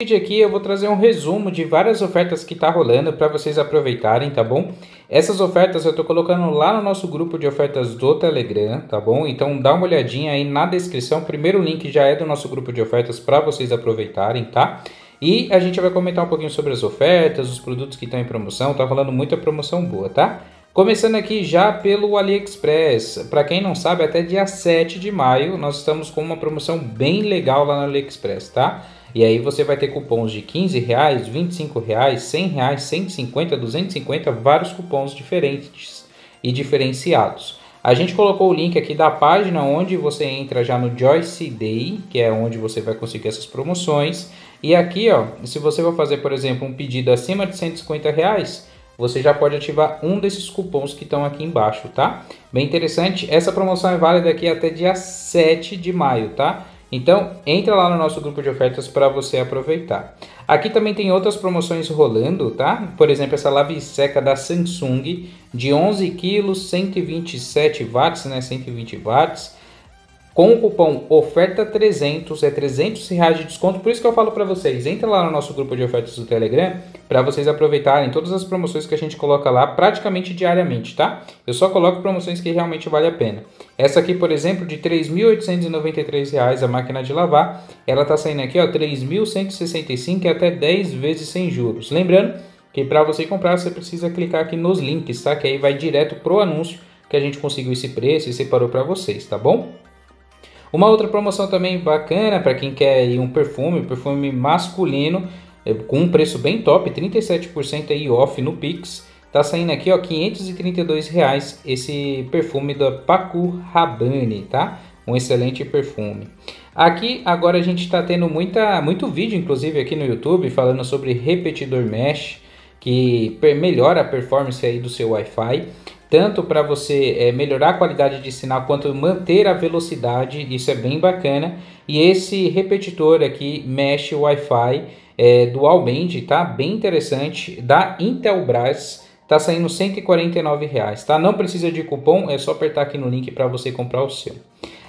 Nesse vídeo aqui eu vou trazer um resumo de várias ofertas que tá rolando para vocês aproveitarem, tá bom? Essas ofertas eu tô colocando lá no nosso grupo de ofertas do Telegram, tá bom? Então dá uma olhadinha aí na descrição, primeiro link já é do nosso grupo de ofertas para vocês aproveitarem, tá? E a gente vai comentar um pouquinho sobre as ofertas, os produtos que estão em promoção, tá rolando muita promoção boa, tá? Começando aqui já pelo AliExpress, para quem não sabe, até dia 7 de maio nós estamos com uma promoção bem legal lá no AliExpress, tá? E aí você vai ter cupons de R$15, R$25, R$100, R$150, R$250, vários cupons diferentes e diferenciados. A gente colocou o link aqui da página onde você entra já no Joyce Day, que é onde você vai conseguir essas promoções. E aqui, ó, se você vai fazer, por exemplo, um pedido acima de R$150, você já pode ativar um desses cupons que estão aqui embaixo, tá? Bem interessante, essa promoção é válida aqui até dia 7 de maio, tá? Então, entra lá no nosso grupo de ofertas para você aproveitar. Aqui também tem outras promoções rolando, tá? Por exemplo, essa lave seca da Samsung de 11 kg, 127 watts, né? 120 watts. Com o cupom oferta 300, é R$300 de desconto. Por isso que eu falo para vocês, entra lá no nosso grupo de ofertas do Telegram para vocês aproveitarem todas as promoções que a gente coloca lá praticamente diariamente, tá? Eu só coloco promoções que realmente vale a pena. Essa aqui, por exemplo, de R$3.893 a máquina de lavar, ela tá saindo aqui, ó, R$3.165 e até 10 vezes sem juros. Lembrando que para você comprar, você precisa clicar aqui nos links, tá? Que aí vai direto pro anúncio que a gente conseguiu esse preço e separou para vocês, tá bom? Uma outra promoção também bacana para quem quer aí um perfume masculino com um preço bem top, 37% aí off no Pix, tá saindo aqui, ó, R$532 esse perfume da Paco Rabanne, tá? Um excelente perfume. Aqui agora a gente está tendo muito vídeo, inclusive aqui no YouTube, falando sobre repetidor mesh, que melhora a performance aí do seu Wi-Fi, tanto para você melhorar a qualidade de sinal quanto manter a velocidade, isso é bem bacana. E esse repetidor aqui mesh Wi-Fi dual band, tá? Bem interessante, da Intelbras, tá saindo R$149, tá? Não precisa de cupom, é só apertar aqui no link para você comprar o seu.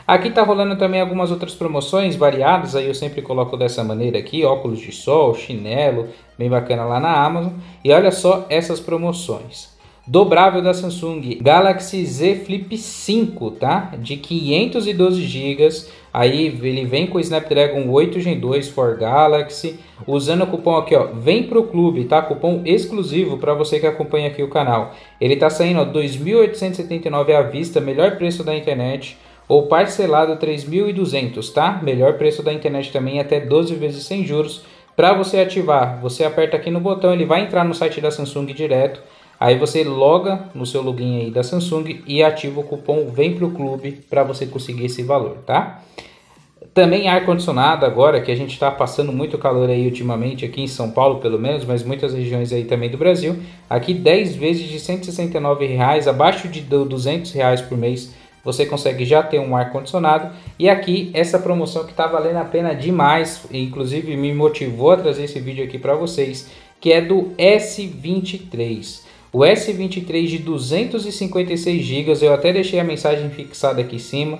Aqui tá rolando também algumas outras promoções variadas, aí eu sempre coloco dessa maneira aqui, óculos de sol, chinelo, bem bacana lá na Amazon. E olha só essas promoções. Dobrável da Samsung Galaxy Z Flip 5, tá? De 512 GB. Aí ele vem com o Snapdragon 8 Gen 2 for Galaxy. Usando o cupom aqui, ó, vem pro clube, tá? Cupom exclusivo para você que acompanha aqui o canal. Ele tá saindo, ó, R$2.879 à vista, melhor preço da internet. Ou parcelado R$3.200, tá? Melhor preço da internet também, até 12 vezes sem juros. Para você ativar, você aperta aqui no botão, ele vai entrar no site da Samsung direto. Aí você loga no seu login aí da Samsung e ativa o cupom vem pro clube para você conseguir esse valor, tá? Também ar-condicionado agora, que a gente está passando muito calor aí ultimamente, aqui em São Paulo pelo menos, mas muitas regiões aí também do Brasil. Aqui 10 vezes de R$169, abaixo de R$200 por mês, você consegue já ter um ar-condicionado. E aqui essa promoção que está valendo a pena demais, inclusive me motivou a trazer esse vídeo aqui para vocês, que é do S23. O S23 de 256 GB, eu até deixei a mensagem fixada aqui em cima,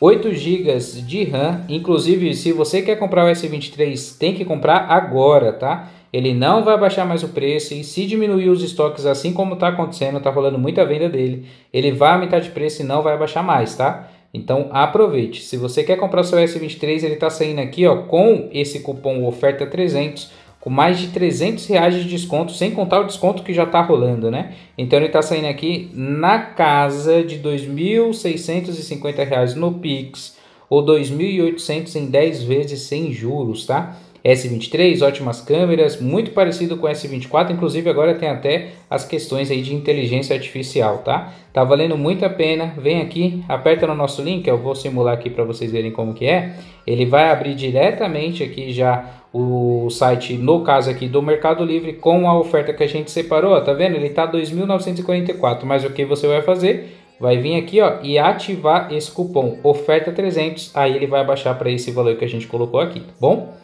8 GB de RAM, inclusive se você quer comprar o S23, tem que comprar agora, tá? Ele não vai baixar mais o preço e se diminuir os estoques, assim como tá acontecendo, tá rolando muita venda dele, ele vai aumentar de preço e não vai baixar mais, tá? Então aproveite, se você quer comprar o seu S23, ele tá saindo aqui, ó, com esse cupom oferta 300, com mais de R$300 de desconto, sem contar o desconto que já está rolando, né? Então ele está saindo aqui na casa de R$2.650 no Pix, ou R$2.800 em 10 vezes sem juros, tá? S23, ótimas câmeras, muito parecido com o S24, inclusive agora tem até as questões aí de inteligência artificial, tá? Tá valendo muito a pena, vem aqui, aperta no nosso link, eu vou simular aqui para vocês verem como que é. Ele vai abrir diretamente aqui já o site, no caso aqui do Mercado Livre, com a oferta que a gente separou, tá vendo? Ele tá 2.944, mas o que você vai fazer? Vai vir aqui, ó, e ativar esse cupom oferta 300, aí ele vai abaixar para esse valor que a gente colocou aqui, tá bom?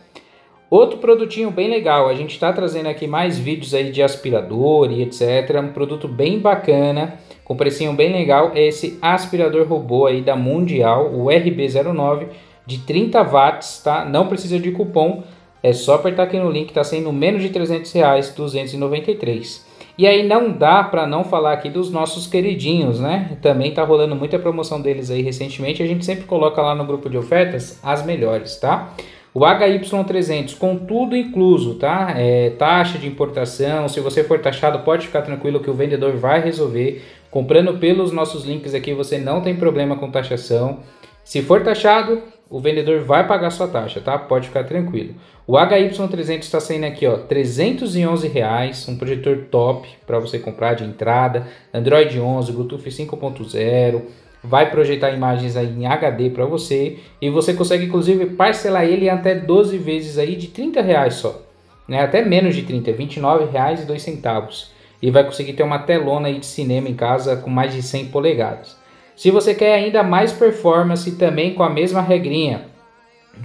Outro produtinho bem legal, a gente está trazendo aqui mais vídeos aí de aspirador e etc. Um produto bem bacana, com precinho bem legal, é esse aspirador robô aí da Mundial, o RB09, de 30 watts, tá? Não precisa de cupom, É só apertar aqui no link, está sendo menos de R$300, 293. E aí não dá para não falar aqui dos nossos queridinhos, né? Também tá rolando muita promoção deles aí recentemente. A gente sempre coloca lá no grupo de ofertas as melhores, tá? O HY300 com tudo incluso, tá? Taxa de importação, se você for taxado pode ficar tranquilo que o vendedor vai resolver. Comprando pelos nossos links aqui você não tem problema com taxação. Se for taxado, o vendedor vai pagar sua taxa, tá? Pode ficar tranquilo. O HY300 está saindo aqui, ó, R$311, um projetor top para você comprar de entrada, Android 11, Bluetooth 5.0, vai projetar imagens aí em HD para você e você consegue inclusive parcelar ele até 12 vezes aí de R$30 só, né? Até menos de 30, R$29,02 e vai conseguir ter uma telona aí de cinema em casa com mais de 100 polegadas. Se você quer ainda mais performance, também com a mesma regrinha,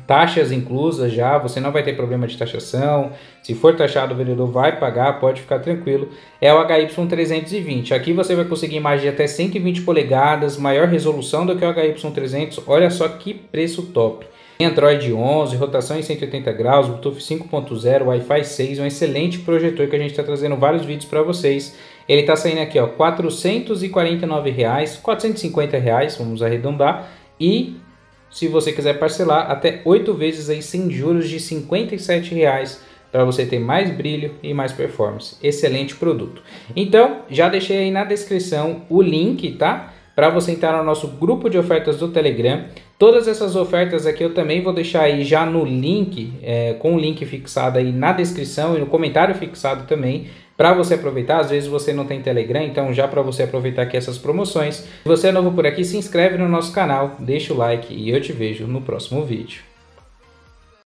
taxas inclusas já, você não vai ter problema de taxação, se for taxado o vendedor vai pagar, pode ficar tranquilo, é o HY320, aqui você vai conseguir imagem de até 120 polegadas, maior resolução do que o HY300, olha só que preço top. Android 11, rotação em 180 graus, Bluetooth 5.0, Wi-Fi 6, um excelente projetor que a gente está trazendo vários vídeos para vocês. Ele está saindo aqui, ó, R$449, R$450, vamos arredondar. E se você quiser parcelar até 8 vezes aí sem juros de R$57 para você ter mais brilho e mais performance. Excelente produto. Então, já deixei aí na descrição o link, tá? Para você entrar no nosso grupo de ofertas do Telegram. Todas essas ofertas aqui eu também vou deixar aí já no link, com o link fixado aí na descrição e no comentário fixado também, para você aproveitar. Às vezes você não tem Telegram, então já para você aproveitar aqui essas promoções. Se você é novo por aqui, se inscreve no nosso canal, deixa o like e eu te vejo no próximo vídeo.